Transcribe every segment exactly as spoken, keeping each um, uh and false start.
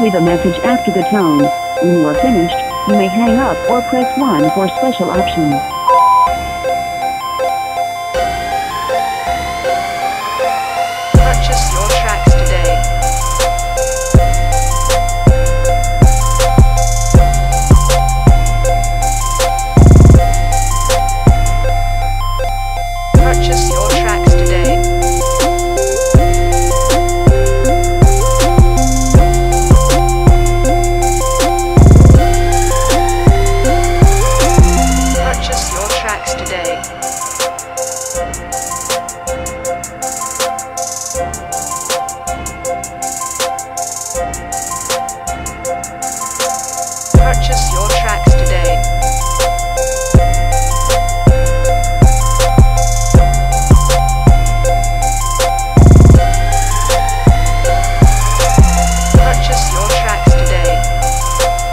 please leave a message after the tone. When you are finished, you may hang up or press one for special options. Purchase your tracks today. Purchase your tracks today. Purchase your tracks today. Purchase your tracks today. Purchase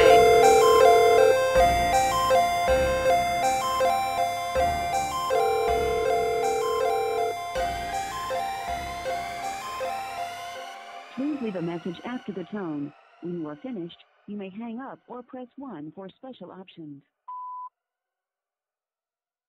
Please leave a message after the tone. When you are finished, you may hang up or press one for special options.